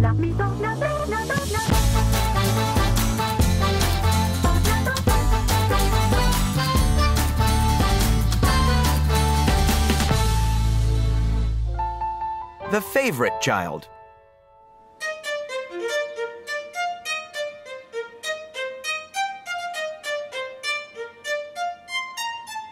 Love me don't, no, no, no, no, no. The favorite child.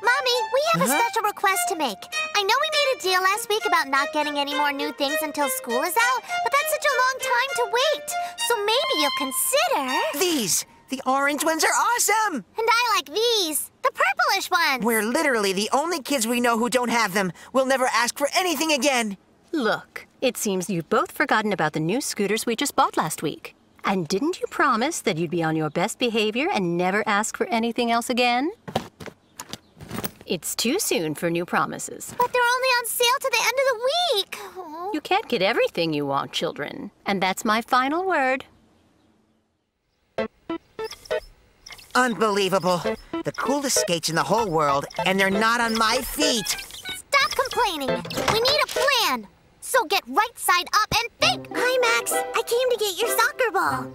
Mommy, we have a special request to make. I know we made a deal last week about not getting any more new things until school is out, but that's such a long time to wait. So maybe you'll consider... These! The orange ones are awesome! And I like these. The purplish ones. We're literally the only kids we know who don't have them. We'll never ask for anything again. Look, it seems you've both forgotten about the new scooters we just bought last week. And didn't you promise that you'd be on your best behavior and never ask for anything else again? It's too soon for new promises. But they're only on sale to the end of the week. Oh. You can't get everything you want, children. And that's my final word. Unbelievable. The coolest skates in the whole world, and they're not on my feet. Stop complaining. We need a plan. So get right side up and think. Hi, Max. I came to get your soccer ball.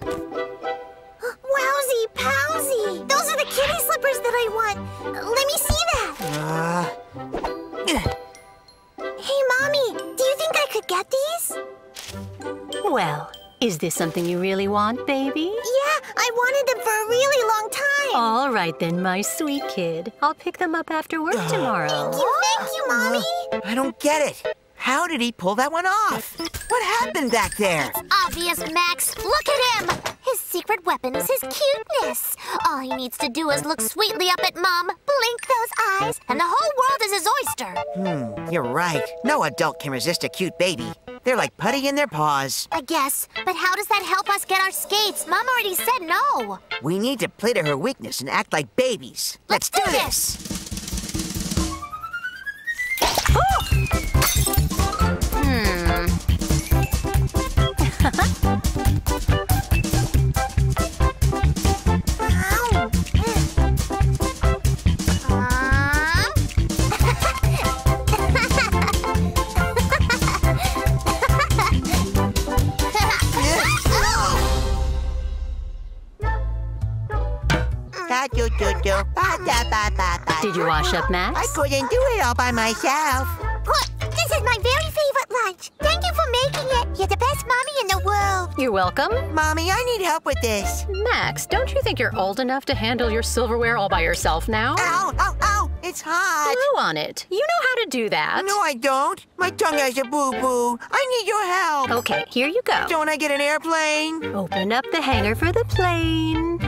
Wowsy, palsy. Those are the kitty slippers that I want. Let me see that. Hey, Mommy, do you think I could get these? Well, is this something you really want, baby? Yeah, I wanted them for a really long time. All right then, my sweet kid. I'll pick them up after work tomorrow. Thank you, Mommy. I don't get it. How did he pull that one off? What happened back there? It's obvious, Max. Look at him. His secret weapon is his cuteness. All he needs to do is look sweetly up at Mom, blink those eyes, and the whole world is his oyster. You're right. No adult can resist a cute baby. They're like putty in their paws. I guess. But how does that help us get our skates? Mom already said no. We need to play to her weakness and act like babies. Let's do this. Did you wash up, Max? I couldn't do it all by myself. This is my very favorite lunch. Thank you for making it. You're the best mommy in the world. You're welcome. Mommy, I need help with this. Max, don't you think you're old enough to handle your silverware all by yourself now? Ow, ow, ow, it's hot. Blow on it. You know how to do that. No, I don't. My tongue has a boo-boo. I need your help. Okay, here you go. Don't I get an airplane? Open up the hangar for the plane.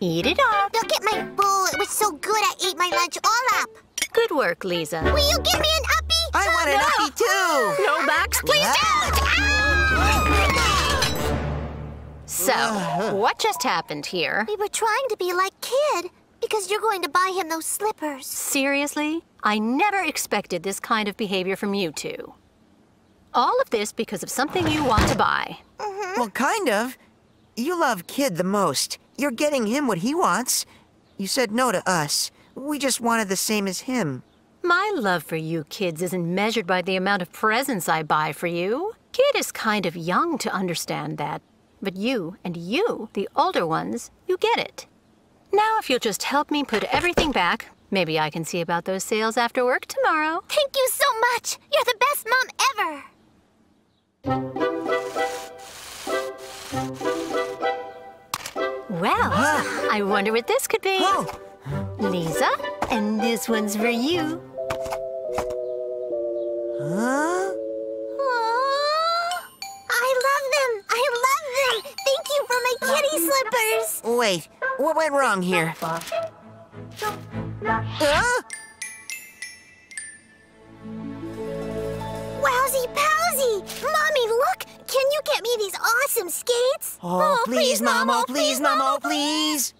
Eat it up. Look at my bowl. It was so good, I ate my lunch all up. Good work, Lisa. Will you give me an uppie? I want an uppie, too. No, Max, please don't. So, what just happened here? We were trying to be like Kid, because you're going to buy him those slippers. Seriously? I never expected this kind of behavior from you two. All of this because of something you want to buy. Well, kind of. You love Kid the most. You're getting him what he wants. You said no to us. We just wanted the same as him. My love for you kids isn't measured by the amount of presents I buy for you. Kid is kind of young to understand that. But you, and you, the older ones, you get it. Now if you'll just help me put everything back, maybe I can see about those sales after work tomorrow. Thank you so much! You're the best mom ever! Well, I wonder what this could be. Lisa, and this one's for you. I love them! I love them! Thank you for my kitty slippers! Wait, what went wrong here? Wowsy palsy! Mommy, look! Can you get me these awesome skates? Oh, please, Mom! Oh, please, Mom! Oh, please!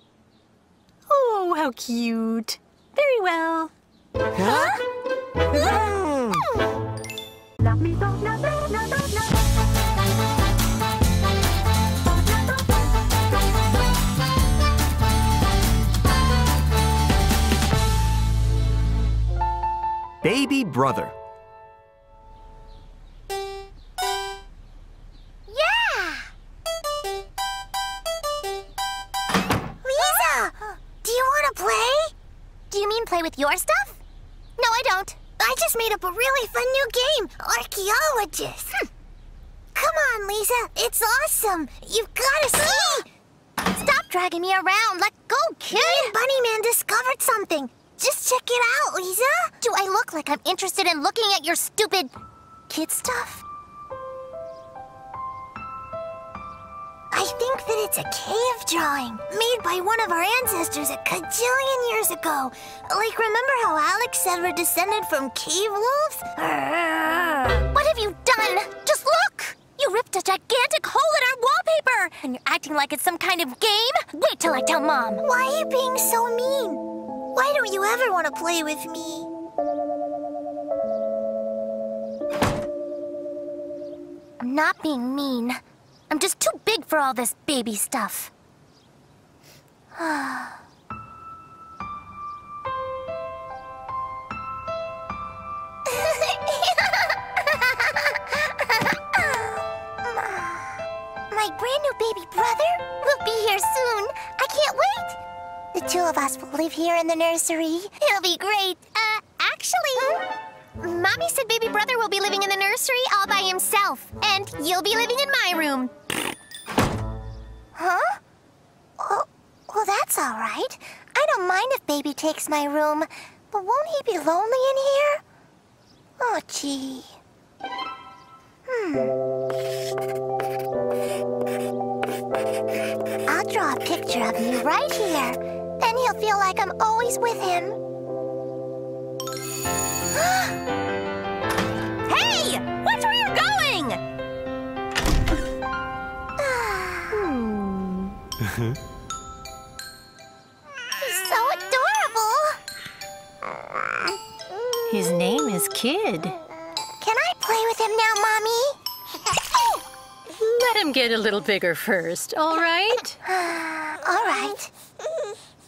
Oh, how cute. Very well. Baby brother. play with your stuff? No, I don't. I just made up a really fun new game, Archaeologist. Hm. Come on, Lisa. It's awesome. You've got to see. Stop dragging me around. Let go, kid. Me and Bunny Man discovered something. Just check it out, Lisa. Do I look like I'm interested in looking at your stupid kid stuff? I think that it's a cave drawing made by one of our ancestors a gajillion years ago. Like, remember how Alex said we're descended from cave wolves? What have you done? Just look! You ripped a gigantic hole in our wallpaper, and you're acting like it's some kind of game? Wait till I tell Mom. Why are you being so mean? Why don't you ever want to play with me? I'm not being mean. I'm just too big for all this baby stuff. My brand new baby brother will be here soon. I can't wait. The two of us will live here in the nursery. It'll be great. Actually... Mommy said baby brother will be living in the nursery all by himself. And you'll be living in my room. Huh? Well, that's all right. I don't mind if baby takes my room. But won't he be lonely in here? Oh, gee. I'll draw a picture of you right here. Then he'll feel like I'm always with him. Hey! Watch where you're going! He's so adorable! His name is Kid. Can I play with him now, Mommy? Let him get a little bigger first, all right? All right.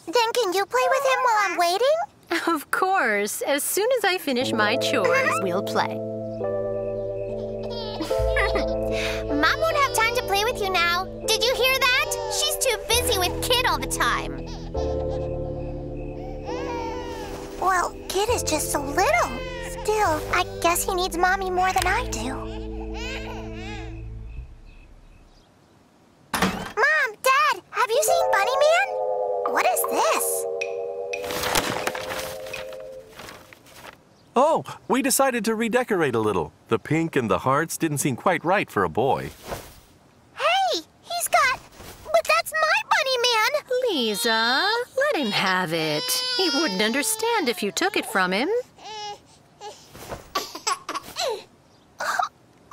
Then can you play with him while I'm waiting? Of course. As soon as I finish my chores, we'll play. Mom won't have time to play with you now. Did you hear that? She's too busy with Kid all the time. Well, Kid is just so little. Still, I guess he needs Mommy more than I do. Mom, Dad, have you seen Bunny Man? What is this? Oh, we decided to redecorate a little. The pink and the hearts didn't seem quite right for a boy. Hey, he's got... But that's my Bunny Man! Lisa, let him have it. He wouldn't understand if you took it from him.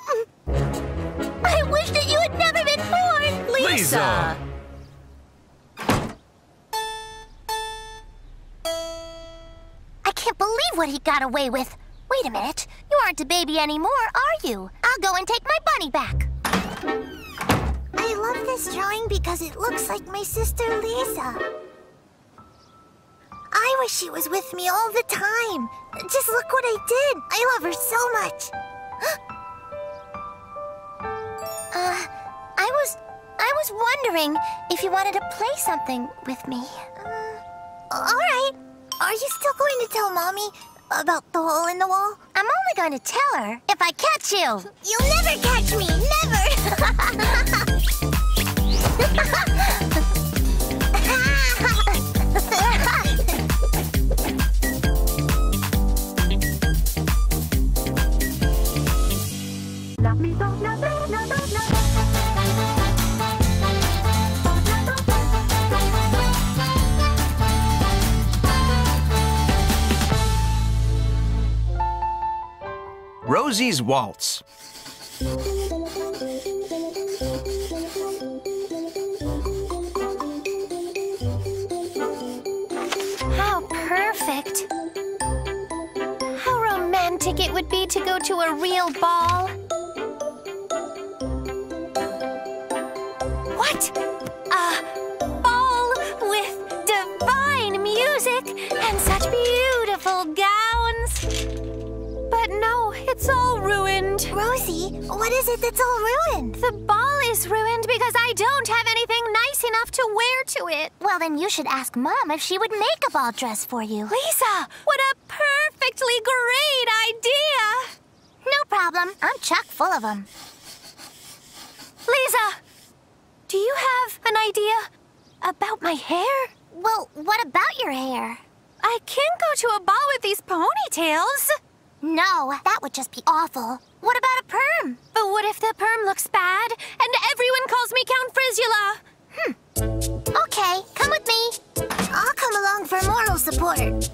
I wish that you had never been born! Lisa! What he got away with. Wait a minute. You aren't a baby anymore, are you? I'll go and take my bunny back. I love this drawing because it looks like my sister Lisa. I wish she was with me all the time. Just look what I did. I love her so much. I was wondering if you wanted to play something with me. All right. Are you still going to tell Mommy about the hole in the wall? I'm only going to tell her if I catch you. You'll never catch me, never! Rosie's Waltz. How perfect! How romantic it would be to go to a real ball. What? A ball with divine music and such beautiful gowns. But no, it's all ruined. Rosie, what is it that's all ruined? The ball is ruined because I don't have anything nice nice enough to wear to it. Well, then you should ask Mom if she would make a ball dress for you. Lisa, what a perfectly great idea! No problem. I'm chock full of them. Lisa, do you have an idea about my hair? Well, what about your hair? I can't go to a ball with these ponytails. No, that would just be awful. What about a perm? But what if the perm looks bad and everyone calls me Count Frizzula? Okay, come with me. I'll come along for moral support.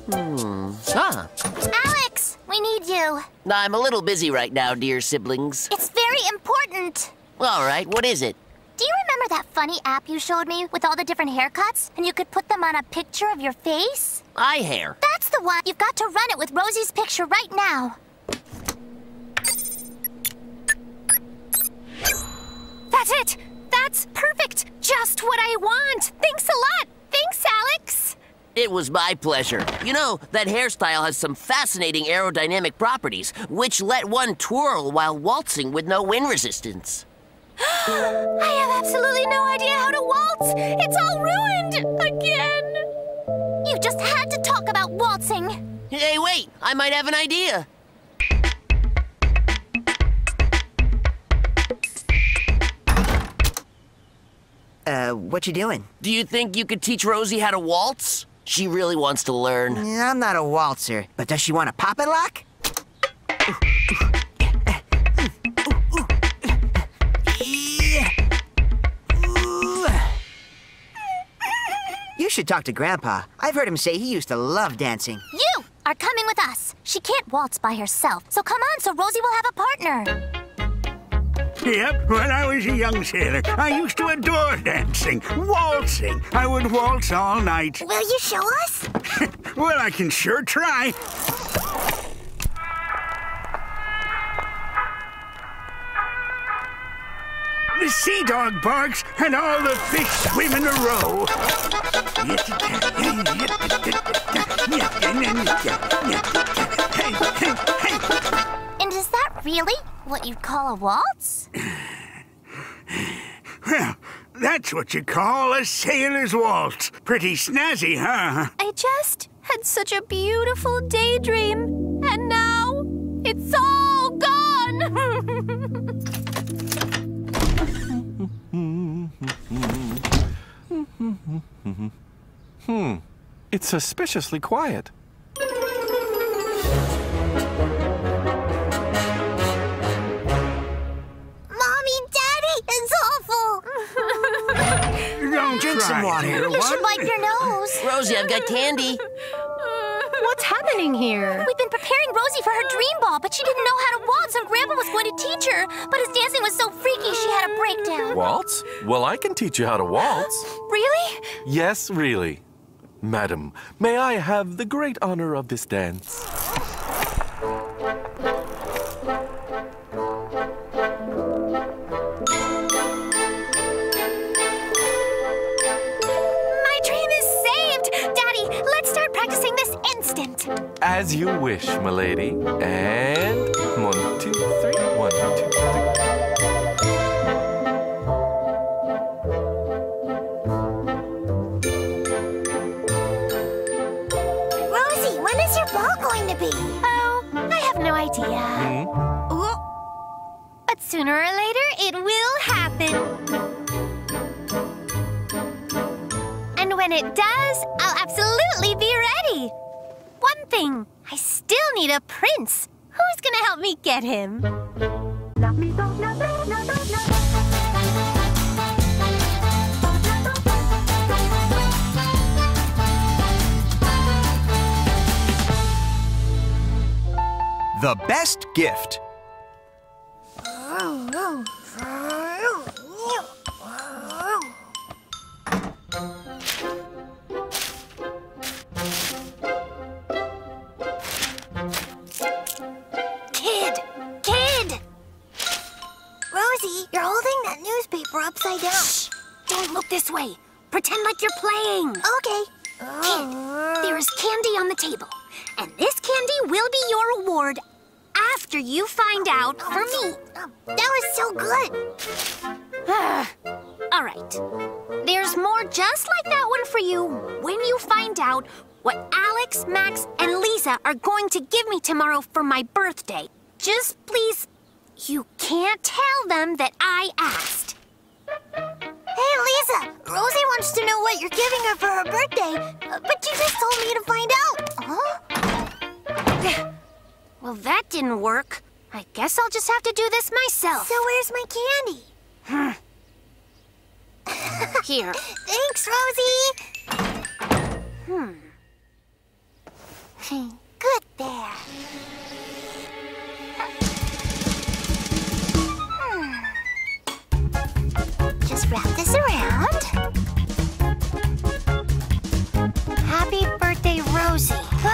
Alex, we need you. I'm a little busy right now, dear siblings. It's very important. All right, what is it? Do you remember that funny app you showed me with all the different haircuts? And you could put them on a picture of your face? iHair. That's the one. You've got to run it with Rosie's picture right now. That's it. That's perfect. Just what I want. Thanks a lot. Thanks, Alex. It was my pleasure. You know, that hairstyle has some fascinating aerodynamic properties, which let one twirl while waltzing with no wind resistance. I have absolutely no idea how to waltz! It's all ruined! Again! You just had to talk about waltzing! Hey, wait! I might have an idea! What you doing? Do you think you could teach Rosie how to waltz? She really wants to learn. I'm not a waltzer, but does she want to pop and lock? You should talk to Grandpa. I've heard him say he used to love dancing. You are coming with us. She can't waltz by herself, so come on so Rosie will have a partner. Yep, when I was a young sailor, I used to adore dancing, waltzing. I would waltz all night. Will you show us? Well, I can sure try. The sea dog barks and all the fish swim in a row. And is that really what you'd call a waltz? Well, that's what you call a sailor's waltz. Pretty snazzy, huh? I just had such a beautiful daydream, and now it's all gone! It's suspiciously quiet. Mommy, Daddy, it's awful. Don't drink some water. You should wipe your nose. Rosie, I've got candy. What's happening here? We've been preparing Rosie for her dream ball, but she didn't know how to waltz, and Grandpa was going to teach her. But his dancing was so freaky, she had a breakdown. Waltz? Well, I can teach you how to waltz. Really? Yes, really. Madam, may I have the great honor of this dance? My dream is saved! Daddy, let's start practicing this instant. As you wish, milady. And 1, 2, 3, 1, 2, 3. Oh, I have no idea. But sooner or later, it will happen. And when it does, I'll absolutely be ready. One thing, I still need a prince. Who's gonna help me get him? The best gift. Kid! Rosie, you're holding that newspaper upside down. Shh! Don't look this way. Pretend like you're playing. Okay. Kid, there is candy on the table. And this candy will be your reward after you find out for me. That was so good. All right. There's more just like that one for you when you find out what Alex, Max, and Lisa are going to give me tomorrow for my birthday. Just please, you can't tell them that I asked. Hey, Lisa, Rosie wants to know what you're giving her for her birthday, but you just told me to find out. Huh? Well, that didn't work. I guess I'll just have to do this myself. So where's my candy? Here. Thanks, Rosie. Good bear. Just wrap this around. Happy birthday, Rosie. Huh?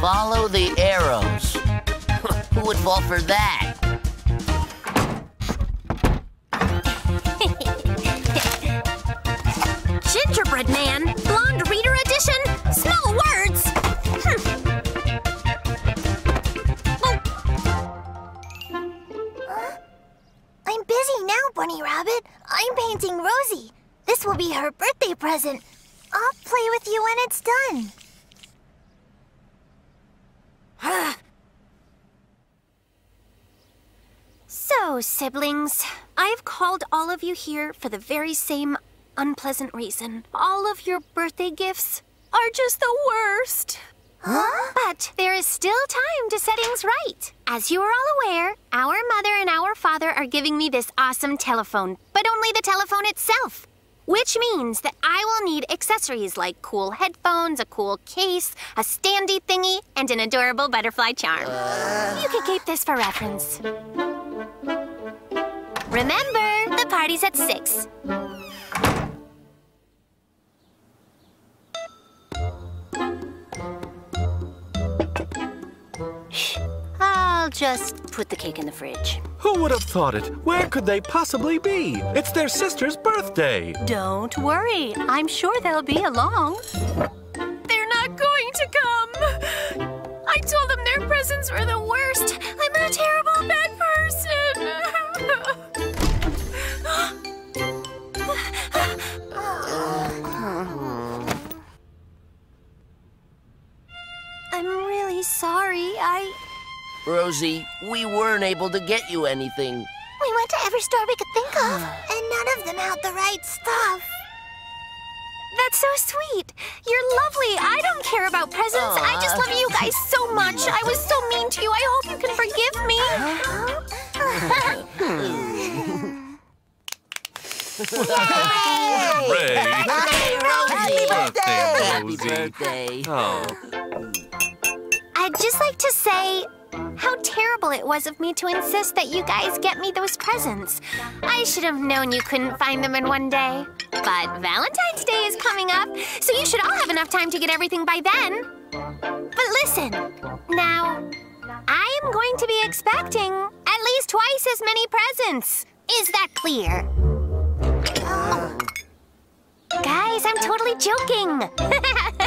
Follow the arrows. Who would fall for that? Gingerbread Man, Blonde Reader Edition, Small Words. I'm busy now, Bunny Rabbit. I'm painting Rosie. This will be her birthday present. I'll play with you when it's done. So, siblings, I've called all of you here for the very same unpleasant reason. All of your birthday gifts are just the worst. Huh? But there is still time to set things right. As you are all aware, our mother and our father are giving me this awesome telephone, but only the telephone itself. Which means that I will need accessories like cool headphones, a cool case, a standy thingy, and an adorable butterfly charm. You can keep this for reference. Remember, the party's at 6. I'll just put the cake in the fridge. Who would have thought it? Where could they possibly be? It's their sister's birthday. Don't worry. I'm sure they'll be along. They're not going to come. I told them their presents were the worst. I'm a terrible bad person. I'm really sorry. Rosie, we weren't able to get you anything. We went to every store we could think of, and none of them had the right stuff. That's so sweet. You're lovely. I don't care about presents. I just love you guys so much. I was so mean to you. I hope you can forgive me. Yay! Happy birthday, Rosie. Happy birthday. I'd just like to say how terrible it was of me to insist that you guys get me those presents. I should have known you couldn't find them in one day. But Valentine's Day is coming up, so you should all have enough time to get everything by then. But listen, now, I am going to be expecting at least twice as many presents. Is that clear? Guys, I'm totally joking.